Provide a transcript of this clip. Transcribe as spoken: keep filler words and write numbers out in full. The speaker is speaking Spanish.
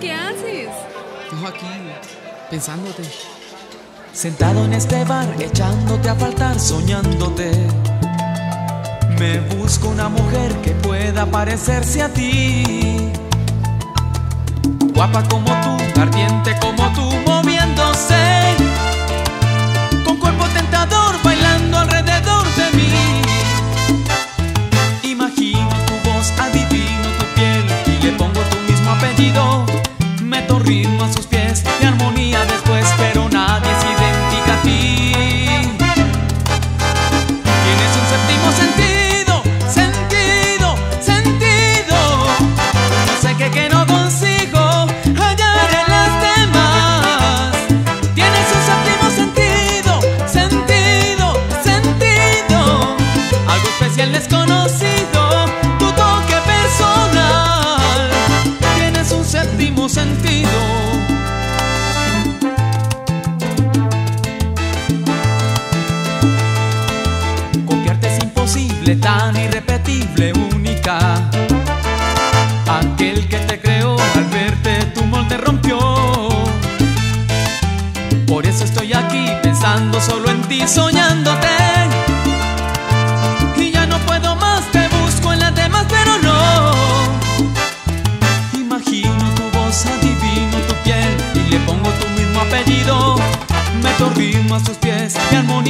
¿Qué haces? No, aquí, pensándote. Sentado en este bar, echándote a faltar, soñándote. Me busco una mujer que pueda parecerse a ti. Guapa como tú, ardiente como tú, moviéndose. Con cuerpo tentador, bailando alrededor de mí. Imagino tu voz, adivino tu piel y le pongo tu mismo apellido. Meto ritmo a sus pies y armonía después, pero nadie es idéntica a ti. Tienes un séptimo sentido, sentido, sentido. No sé qué que no consigo hallar en las demás. Tienes un séptimo sentido, sentido, sentido. Algo especial desconocido, tu toque personal. Tienes un séptimo sentido. Tan irrepetible, única. Aquel que te creó al verte tu molde rompió. Por eso estoy aquí pensando solo en ti, soñándote. Y ya no puedo más, te busco en las demás, pero no. Imagino tu voz, adivino tu piel y le pongo tu mismo apellido. Meto ritmo a sus pies y armonía.